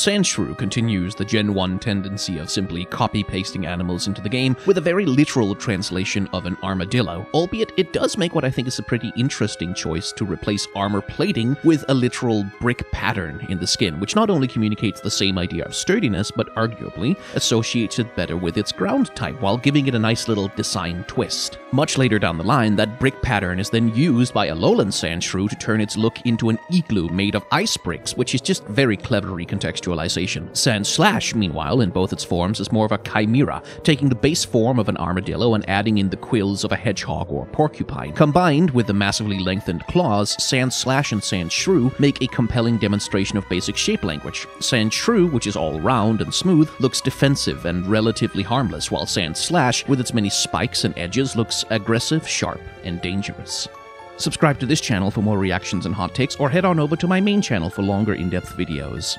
Sandshrew continues the Gen 1 tendency of simply copy-pasting animals into the game with a very literal translation of an armadillo, albeit it does make what I think is a pretty interesting choice to replace armor plating with a literal brick pattern in the skin, which not only communicates the same idea of sturdiness, but arguably associates it better with its ground type while giving it a nice little design twist. Much later down the line, that brick pattern is then used by Alolan Sandshrew to turn its look into an igloo made of ice bricks, which is just very clever recontextualization. Sandslash, meanwhile, in both its forms, is more of a chimera, taking the base form of an armadillo and adding in the quills of a hedgehog or porcupine. Combined with the massively lengthened claws, Sandslash and Sandshrew make a compelling demonstration of basic shape language. Sandshrew, which is all round and smooth, looks defensive and relatively harmless, while Sandslash, with its many spikes and edges, looks aggressive, sharp, and dangerous. Subscribe to this channel for more reactions and hot takes, or head on over to my main channel for longer in-depth videos.